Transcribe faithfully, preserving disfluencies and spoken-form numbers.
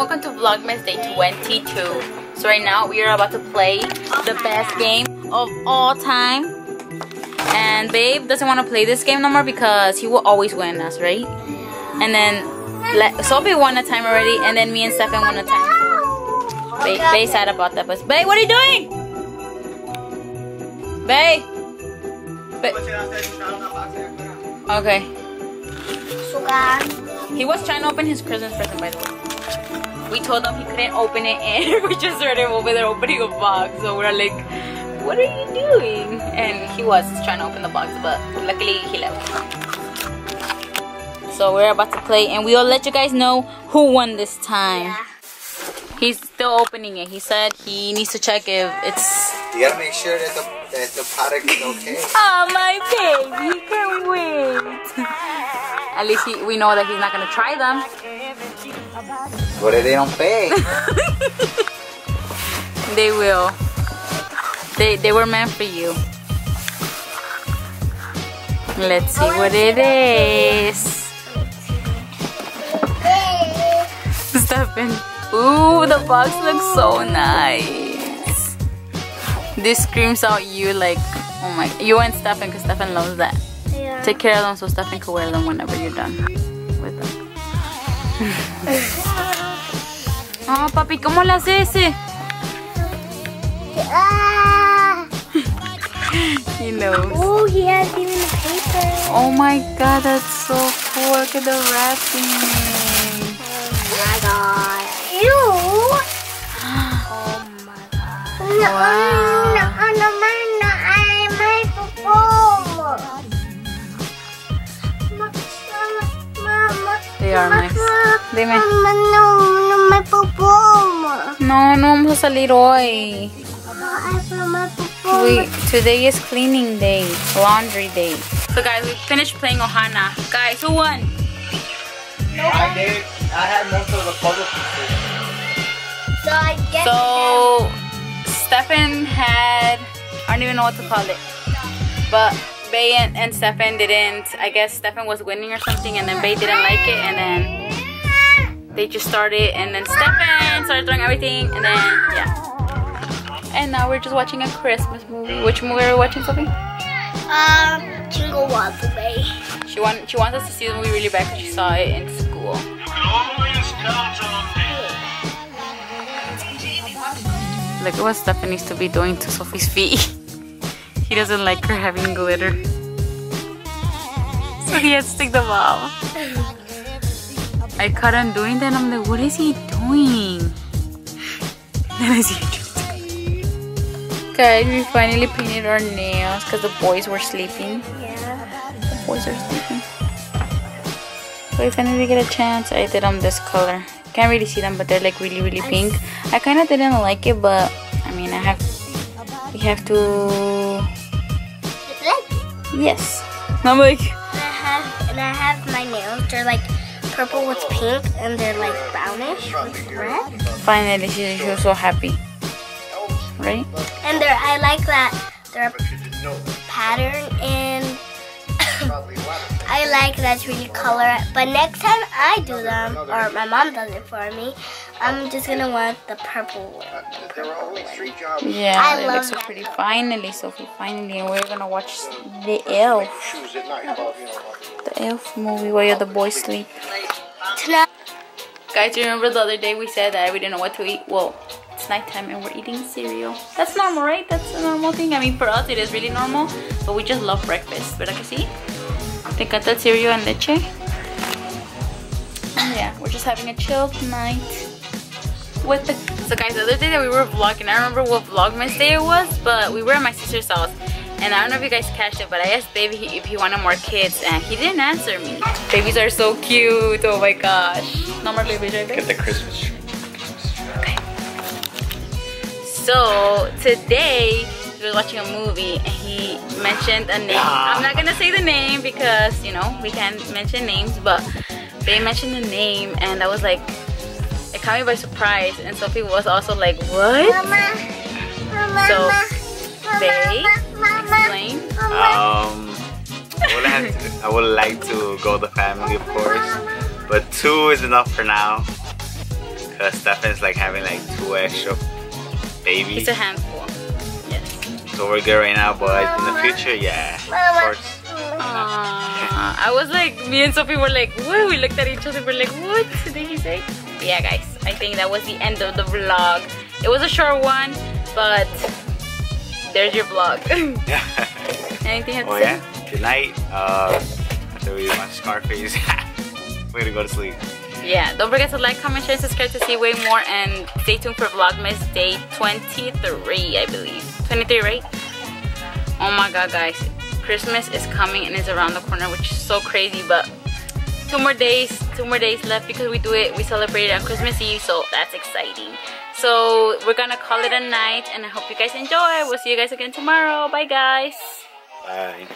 welcome to Vlogmas day twenty-two. So right now we are about to play the best game of all time. And Babe doesn't want to play this game no more because he will always win us, right? And then Sophie won a time already, and then me and Stefan won a time. So Babe, Babe's sad about that, but Babe, what are you doing? Babe? Babe. Okay. He was trying to open his Christmas present, by the way. We told him he couldn't open it, and we just heard him over there opening a box. So we're like, what are you doing? And he was trying to open the box, but luckily he left. So we're about to play, and we'll let you guys know who won this time. Yeah. He's still opening it. He said he needs to check if it's... You gotta make sure that the, that the product is okay. Oh, my baby. He can't wait. At least he, we know that he's not gonna try them. What if they don't pay? They will. They, they were meant for you. Let's see what it is. Stefan. Ooh, the box looks so nice. This screams out you like, oh my, you and Stefan, because Stefan loves that. Yeah. Take care of them so Stefan can wear them whenever you're done with them. Oh, papi, ¿cómo le hace ese? He knows. Oh, he has even the paper. Oh my god, that's so cool. Look at the wrapping. Oh my god. You? Oh my god. Wow. They are nice. They may... No, no vamos a salir hoy. We, today is cleaning day, laundry day. So guys, we finished playing Ohana. Guys, who won? I did. I had most of the puzzle pieces. So I guess So Stefan had, I don't even know what to call it, but Bay and, and Stefan didn't, I guess Stefan was winning or something, and then Bay didn't like it, and then they just started, and then Stefan started throwing everything, and then yeah. And now we're just watching a Christmas movie. Which movie are we watching, Sophie? Um, Jingle Bay. She want, she wants us to see the movie really bad because she saw it in school. Look at what Stefan needs to be doing to Sophie's feet. He doesn't like her having glitter. So he has to take them off. I caught him doing that and I'm like, what is he doing? That is interesting. Guys, we finally painted our nails because the boys were sleeping. Yeah. The boys are sleeping. So if I didn't get a chance, I did them this color. Can't really see them, but they're like really, really pink. I kind of didn't like it, but I mean, I have. We have to. Yes. I'm like. And I have, and I have my nails. They're like purple with pink, and they're like brownish with red. Finally, she, she was so happy, right? And they're. I like that they're pattern and. I like that's really color, but next time I do them, or my mom does it for me, I'm just gonna want the purple one. The purple one. Yeah, I it love looks so pretty. Color. Finally, Sophie, finally, we're gonna watch the Elf. The Elf movie where the boys sleep. Tonight. Guys, you remember the other day we said that we didn't know what to eat? Well, it's nighttime and we're eating cereal. That's normal, right? That's a normal thing. I mean, for us, it is really normal, but we just love breakfast. But I can see. They got that cereal and leche. Yeah, we're just having a chill night with the. So guys, the other day that we were vlogging, I don't remember what Vlogmas day it was, but we were at my sister's house, and I don't know if you guys catched it, but I asked Baby if he wanted more kids, and he didn't answer me. Babies are so cute. Oh my gosh. No more babies, right? Look at the Christmas tree. Okay. So today we were watching a movie, and he mentioned a name. Yeah. I'm not gonna say the name because, you know, we can't mention names, but they mentioned a name, and I was like, it caught me by surprise, and Sophie was also like, what? Mama, mama, so they explained. Um, I would, have to, I would like to go with the family, of course, but two is enough for now. That stuff is like having like two extra babies. It's a handful. Yes. So we're good right now, but Mama. In the future, yeah. Mama. Of course. Uh, I was like, me and Sophie were like, whoa, we looked at each other, we're like, what did he say? Yeah guys, I think that was the end of the vlog. It was a short one, but there's your vlog. Anything you have to oh, say? Yeah. Good night. Uh, after we watch Scarface, we're gonna go to sleep. Yeah, don't forget to like, comment, share, and subscribe to see way more, and stay tuned for Vlogmas Day twenty-three, I believe. twenty-three, right? Oh my god guys. Christmas is coming and it's around the corner, which is so crazy, but two more days two more days left, because we do it we celebrate it on Christmas Eve, so that's exciting. So we're gonna call it a night, and I hope you guys enjoy. We'll see you guys again tomorrow. Bye guys. Bye.